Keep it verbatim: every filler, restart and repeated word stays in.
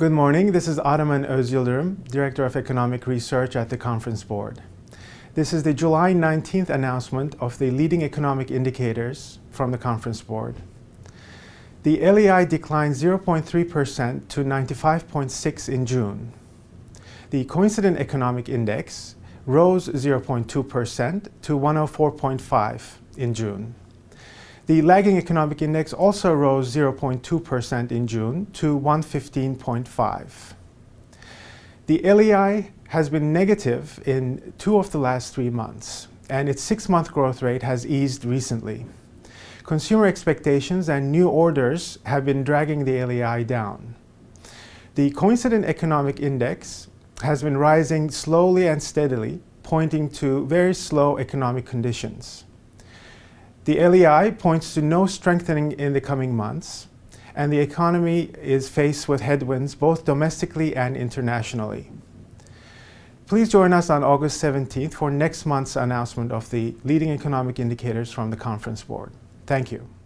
Good morning, this is Ottoman Özyıldırım, Director of Economic Research at the Conference Board. This is the July nineteenth announcement of the leading economic indicators from the Conference Board. The L E I declined zero point three percent to ninety-five point six in June. The Coincident Economic Index rose zero point two percent to one oh four point five in June. The lagging economic index also rose zero point two percent in June to one fifteen point five. The L E I has been negative in two of the last three months, and its six-month growth rate has eased recently. Consumer expectations and new orders have been dragging the L E I down. The Coincident Economic Index has been rising slowly and steadily, pointing to very slow economic conditions. The L E I points to no strengthening in the coming months, and the economy is faced with headwinds both domestically and internationally. Please join us on August seventeenth for next month's announcement of the leading economic indicators from the Conference Board. Thank you.